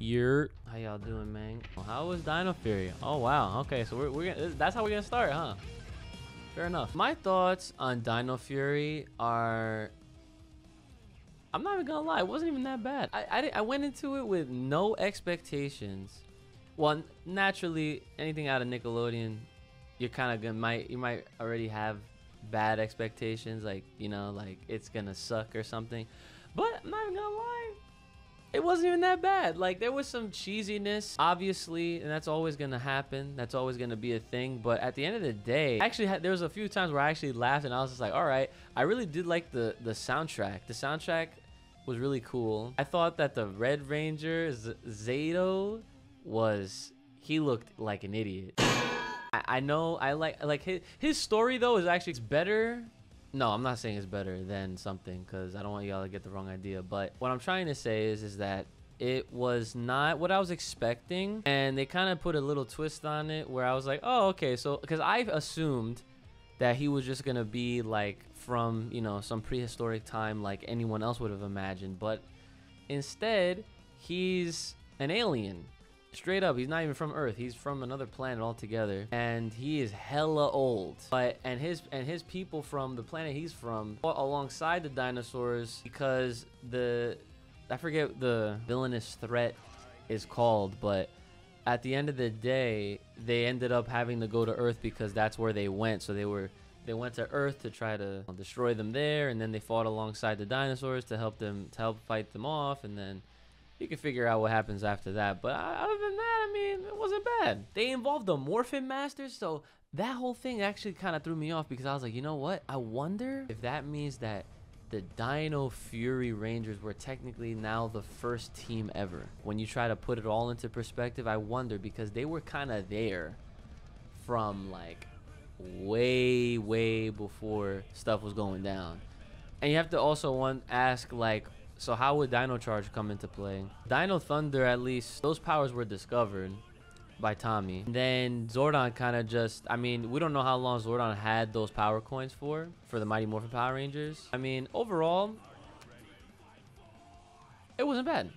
You're, how y'all doing, man? How was Dino Fury? Oh wow. Okay, so we're that's how we're gonna start, huh? Fair enough. My thoughts on Dino Fury are, I'm not even gonna lie, it wasn't even that bad. I went into it with no expectations. Well, naturally, anything out of Nickelodeon, you're kind of gonna might already have bad expectations, like, you know, like it's gonna suck or something. But I'm not even gonna lie, it wasn't even that bad. Like, there was some cheesiness, obviously, and that's always gonna happen. That's always gonna be a thing. But at the end of the day, I actually had, there was a few times where I actually laughed and I was just like, all right, I really did like the soundtrack. The soundtrack was really cool. I thought that the Red Ranger, Zaito, was, he looked like an idiot. I know, I like his story though is actually better. No, I'm not saying it's better than something, because I don't want y'all to get the wrong idea. But what I'm trying to say is that it was not what I was expecting. And they kind of put a little twist on it where I was like, oh, okay. So, because I assumed that he was just going to be like from, you know, some prehistoric time like anyone else would have imagined. But instead, he's an alien. Straight up, he's not even from Earth. He's from another planet altogether, and he is hella old. But and his people from the planet he's from fought alongside the dinosaurs, because the, I forget what the villainous threat is called, but at the end of the day, they ended up having to go to Earth because that's where they went. So they went to Earth to try to destroy them there, and then they fought alongside the dinosaurs to help them, to help fight them off, and then you can figure out what happens after that. But other than that, I mean, it wasn't bad. They involved the Morphin Masters, so that whole thing actually kind of threw me off, because I was like, you know what? I wonder if that means that the Dino Fury Rangers were technically now the first team ever. When you try to put it all into perspective, I wonder, because they were kind of there from like way, way before stuff was going down. And you have to also ask, like, so how would Dino Charge come into play? Dino Thunder, at least, those powers were discovered by Tommy. And then Zordon kind of just, I mean, we don't know how long Zordon had those power coins for the Mighty Morphin Power Rangers. I mean, overall, it wasn't bad.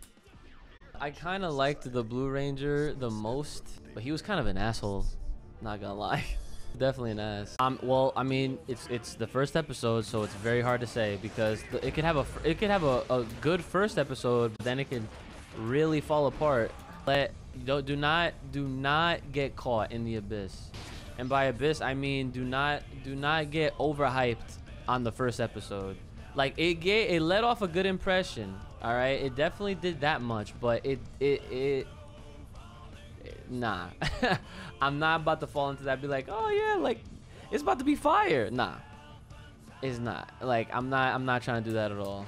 I kind of liked the Blue Ranger the most, but he was kind of an asshole, not gonna lie. Definitely an ass. Well, I mean, it's the first episode, so it's very hard to say, because it could have a good first episode, but then it could really fall apart. But do not get caught in the abyss, and by abyss I mean do not get overhyped on the first episode. Like, it let off a good impression. All right, it definitely did that much, but it nah. I'm not about to fall into that, be like, oh yeah, like it's about to be fire. Nah, it's not. Like, I'm not trying to do that at all.